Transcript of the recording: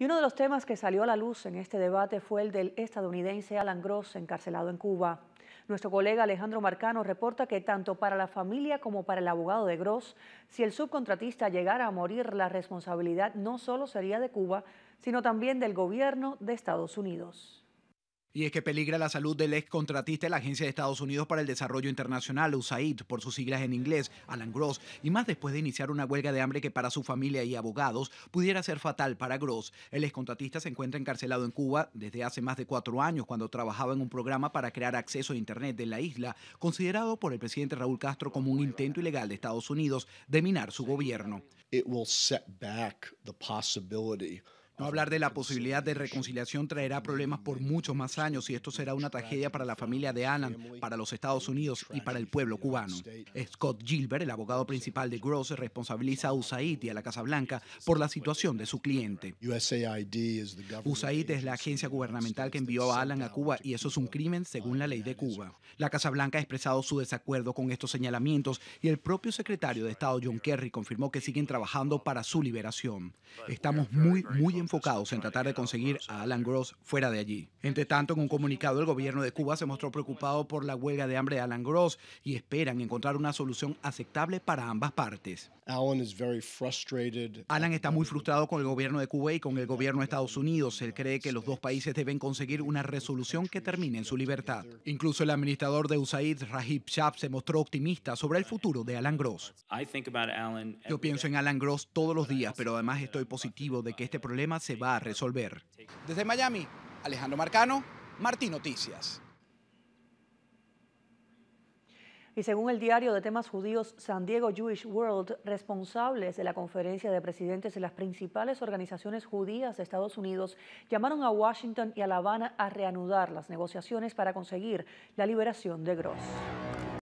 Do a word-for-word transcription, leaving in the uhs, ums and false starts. Y uno de los temas que salió a la luz en este debate fue el del estadounidense Alan Gross, encarcelado en Cuba. Nuestro colega Alejandro Marcano reporta que tanto para la familia como para el abogado de Gross, si el subcontratista llegara a morir, la responsabilidad no solo sería de Cuba, sino también del gobierno de Estados Unidos. Y es que peligra la salud del ex contratista de la Agencia de Estados Unidos para el Desarrollo Internacional, USAID, por sus siglas en inglés, Alan Gross, y más después de iniciar una huelga de hambre que para su familia y abogados pudiera ser fatal para Gross. El ex contratista se encuentra encarcelado en Cuba desde hace más de cuatro años cuando trabajaba en un programa para crear acceso a Internet de la isla, considerado por el presidente Raúl Castro como un intento ilegal de Estados Unidos de minar su gobierno. It will set back the possibility. No hablar de la posibilidad de reconciliación traerá problemas por muchos más años y esto será una tragedia para la familia de Alan, para los Estados Unidos y para el pueblo cubano. Scott Gilbert, el abogado principal de Gross, responsabiliza a USAID y a la Casa Blanca por la situación de su cliente. USAID es la agencia gubernamental que envió a Alan a Cuba y eso es un crimen según la ley de Cuba. La Casa Blanca ha expresado su desacuerdo con estos señalamientos y el propio secretario de Estado, John Kerry, confirmó que siguen trabajando para su liberación. Estamos muy, muy en enfocados en tratar de conseguir a Alan Gross fuera de allí. Entre tanto, en un comunicado, el gobierno de Cuba se mostró preocupado por la huelga de hambre de Alan Gross y esperan encontrar una solución aceptable para ambas partes. Alan está muy frustrado con el gobierno de Cuba y con el gobierno de Estados Unidos. Él cree que los dos países deben conseguir una resolución que termine en su libertad. Incluso el administrador de USAID, Rajiv Shah, se mostró optimista sobre el futuro de Alan Gross. Yo pienso en Alan Gross todos los días, pero además estoy positivo de que este problema se va a resolver. Desde Miami, Alejandro Marcano, Martí Noticias. Y según el diario de temas judíos San Diego Jewish World, responsables de la conferencia de presidentes de las principales organizaciones judías de Estados Unidos llamaron a Washington y a La Habana a reanudar las negociaciones para conseguir la liberación de Gross.